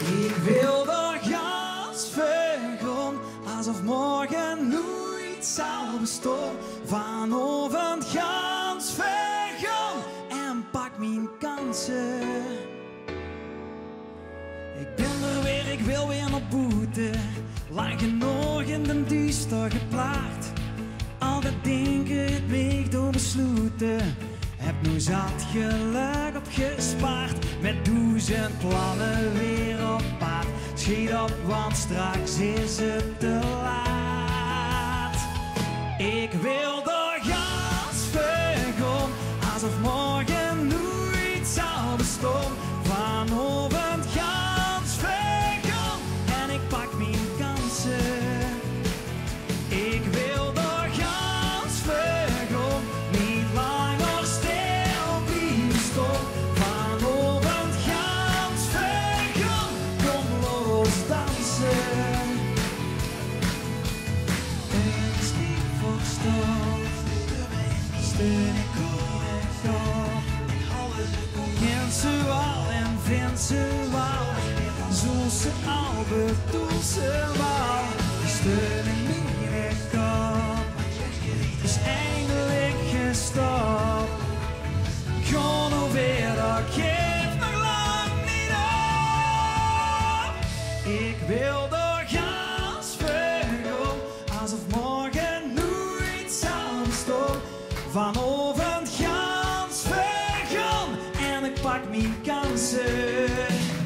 Ik wil door Gans Veur Gaon, alsof morgen nooit zal bestaan. Vanavond Gans Veur Gaon en pak mijn kansen. Ik ben er weer, ik wil weer op boete. Lang genoeg in de duister geplaagd. Al dat denken, het weg door besloten. Heb nu zat geluk opgespaard. Met duizend plannen weer op paard. Schiet op, want straks is het te laat. Ik wil door Gans Veur Gaon, alsof morgen nooit zal bestaan. Vanavond Gans Veur Gaon en ik pak mijn kansen. Ik wil door Gans Veur Gaon, niet langer stil blijven staan. Vanavond Gans Veur Gaon, kom los dansen. Het is niet verstand, steun ik ook nog. Sensual en sensual, zoel ze al, bedoel ze wel. Steun ik niet echt op, is eindelijk gestopt. Gewoon alweer, dat geeft nog lang niet op. Ik wil door Gans Veur Gaon, alsof morgen nooit zal bestaan. Vanavond Gans Veur Gaon en ik pak mijn kansen.